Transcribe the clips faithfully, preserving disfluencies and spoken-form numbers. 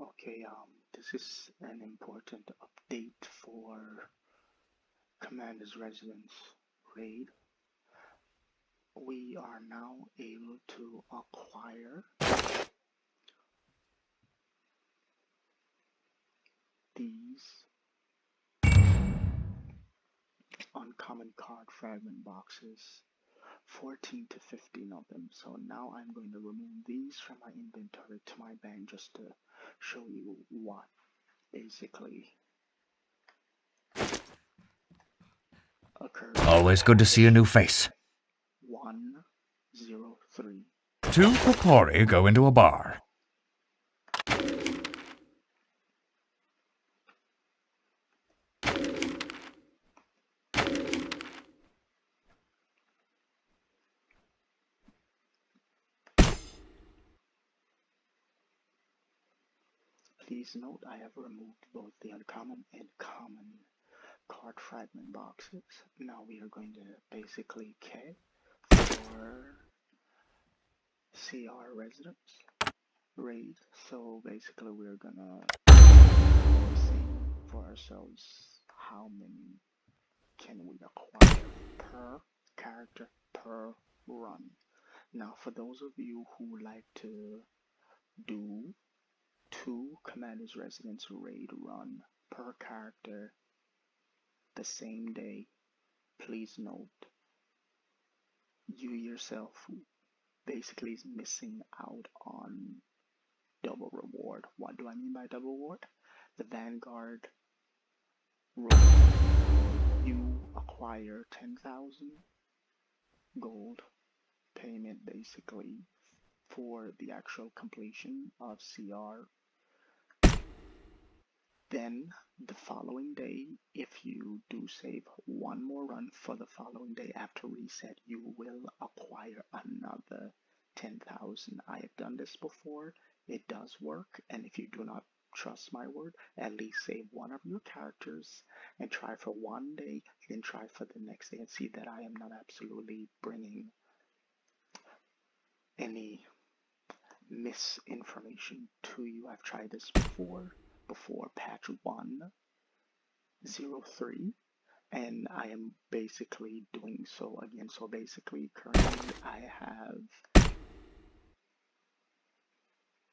Okay, um, this is an important update for Commander's Residence Raid. We are now able to acquire these uncommon card fragment boxes, fourteen to fifteen of them. So now I'm going to remove these from my inventory to my bank just to show you what basically occurred. Always good to see a new face. one zero three. Two Kokori go into a bar. Please note, I have removed both the uncommon and common card fragment boxes. Now we are going to basically K for C R Residence Raid. So basically we're gonna see for ourselves how many can we acquire per character per run. Now for those of you who like to do two Commander's Residence Raid run per character the same day, please note you yourself basically is missing out on double reward. What do I mean by double reward? The Vanguard reward. You acquire ten thousand gold payment basically for the actual completion of C R. Then the following day, if you do save one more run for the following day after reset, you will acquire another ten thousand. I have done this before. It does work, and if you do not trust my word, at least save one of your characters and try for one day, then try for the next day and see that I am not absolutely bringing any misinformation to you. I've tried this before. Before patch one zero three, and I am basically doing so again. So basically currently I have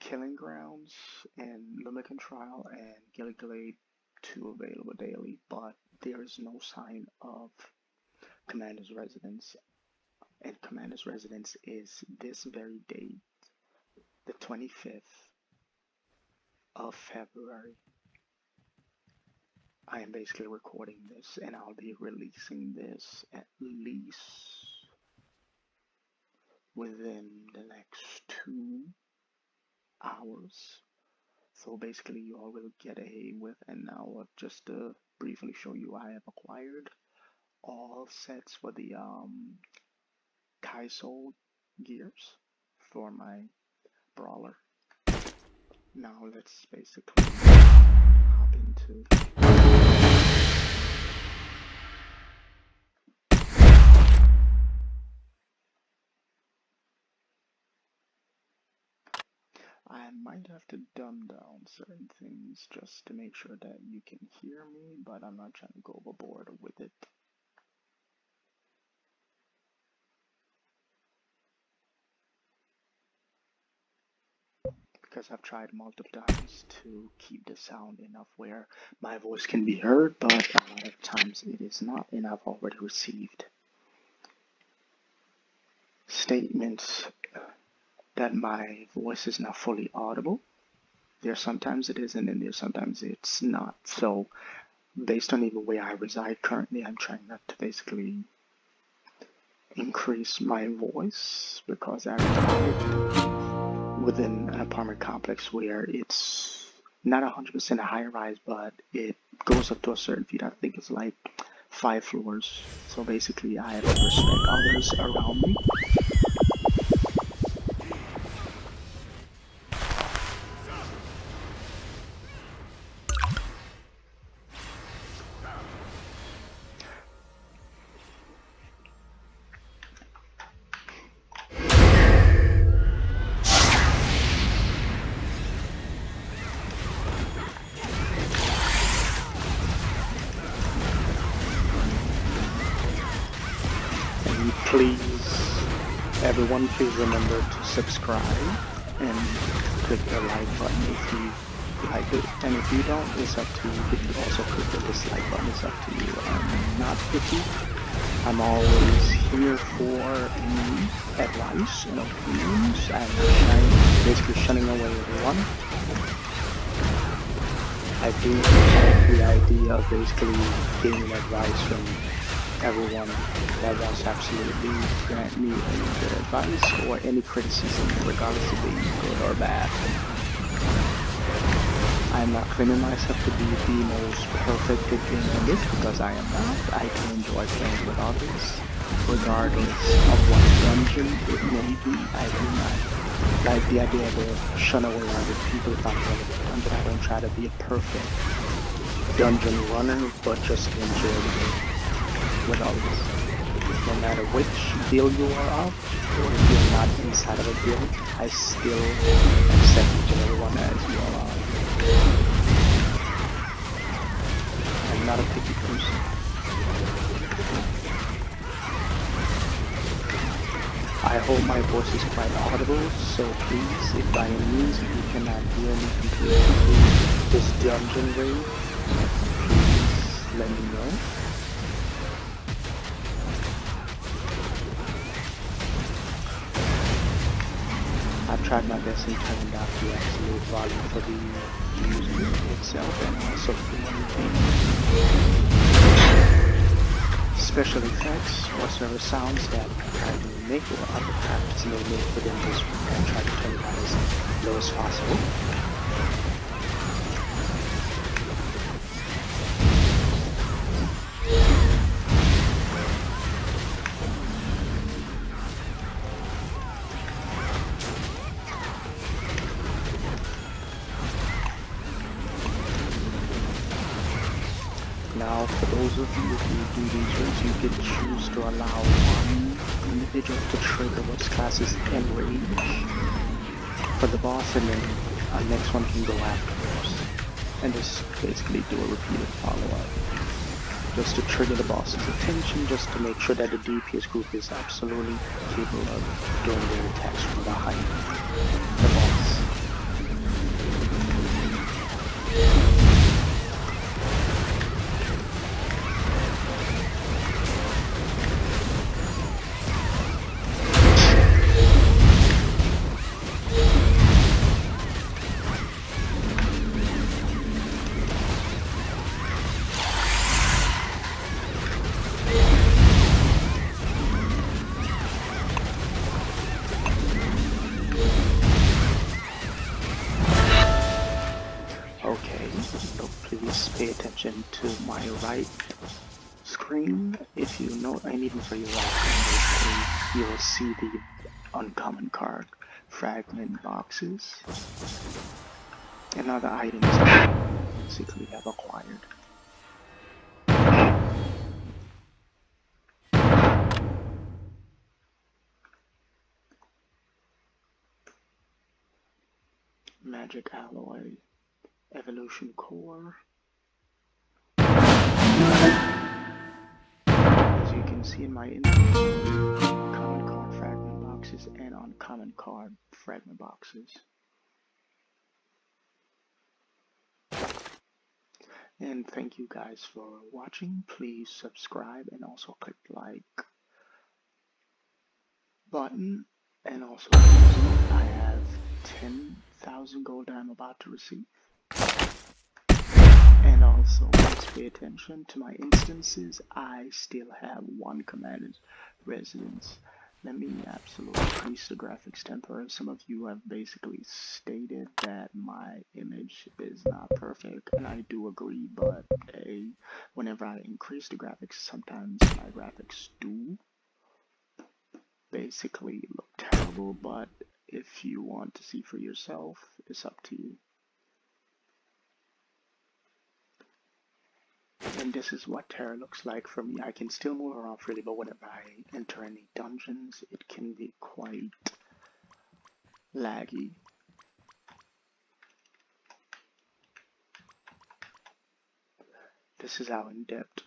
Killing Grounds and Lumen Trial and Gilly Glade two available daily, but there is no sign of Commander's Residence, and Commander's Residence is this very date, the twenty-fifth of February. I am basically recording this, and I'll be releasing this at least within the next two hours. So basically you all will get a with, and now just to briefly show you, I have acquired all sets for the um, Kaiso gears for my brawler. Now let's basically hop into I might have to dumb down certain things just to make sure that you can hear me, but I'm not trying to go overboard with it. Because I've tried multiple times to keep the sound enough where my voice can be heard, but a lot of times it is not, and I've already received statements that my voice is not fully audible. There sometimes it isn't, and there sometimes it's not. So based on even where I reside currently, I'm trying not to basically increase my voice because I reside within an apartment complex where it's not one hundred percent a high rise, but it goes up to a certain feet. I think it's like five floors. So basically I have to respect others around me. please, everyone, please remember to subscribe and click the like button if you like it. And if you don't, it's up to you. If you also click the dislike button, it's up to you. I'm not picky. I'm always here for any advice and opinions, and I'm basically shunning away everyone. I do like the idea of basically getting advice from everyone that wants to absolutely grant me any good advice or any criticism, regardless of being good or bad. I am not claiming myself to be the most perfect good gamer in this, because I am not. I do enjoy playing with others, regardless of what dungeon it may be. I do not like the idea of shun away other people if I'm relevant. Dungeon. I don't try to be a perfect dungeon runner, but just enjoy the game with others. No matter which guild you are of, or if you're not inside of a guild, I still accept each and every one as you all are. I'm not a picky person. I hope my voice is quite audible, so please, if by any means you cannot hear me completely through this dungeon raid, please let me know. I've tried my best in turning down the absolute volume for the music itself and also for the anything. Special effects, whatsoever sounds that I try to make or other crafts may make within this room, and try to turn it down as low as possible. Now, for those of you who do these raids, you can choose to allow one individual to trigger what's classed as enrage for the boss, and then our next one can go afterwards. And just basically do a repeated follow-up, just to trigger the boss's attention, just to make sure that the D P S group is absolutely capable of doing their attacks from behind the boss. Pay attention to my right screen. If you know anything for your right screen, you will see the uncommon card, fragment boxes, and other items that you basically have acquired. Magic alloy, evolution core. As you can see in my inventory, common card fragment boxes and uncommon card fragment boxes. And thank you guys for watching. Please subscribe and also click the like button. And also, I have ten thousand gold that I'm about to receive. And also, please pay attention to my instances. I still have one Commander's Residence. Let me absolutely increase the graphics temporarily. Some of you have basically stated that my image is not perfect, and I do agree, but hey, whenever I increase the graphics, sometimes my graphics do basically look terrible, but if you want to see for yourself, it's up to you. And this is what Terra looks like for me. I can still move around freely, but whenever I enter any dungeons, it can be quite laggy. This is how in-depth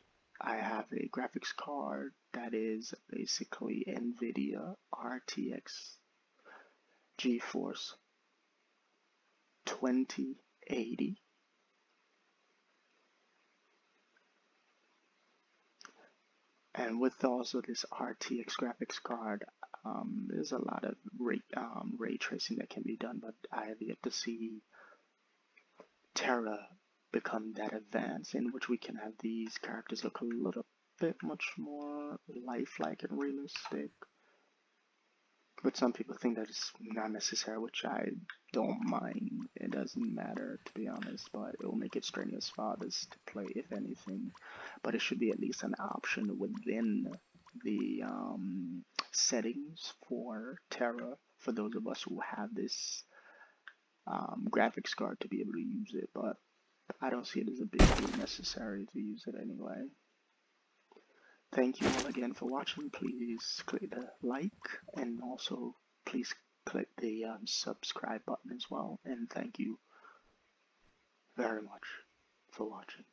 I have a graphics card that is basically NVIDIA R T X GeForce twenty eighty. And with also this R T X graphics card, um, there's a lot of ray, um, ray tracing that can be done, but I have yet to see Terra become that advanced, in which we can have these characters look a little bit much more lifelike and realistic. But some people think that it's not necessary, which I don't mind. It doesn't matter, to be honest, but it will make it strenuous for others to play, if anything. But it should be at least an option within the um, settings for Terra, for those of us who have this um, graphics card to be able to use it. But I don't see it as a big deal necessary to use it anyway. Thank you all again for watching. Please click the like, and also please click the um, subscribe button as well. And thank you very much for watching.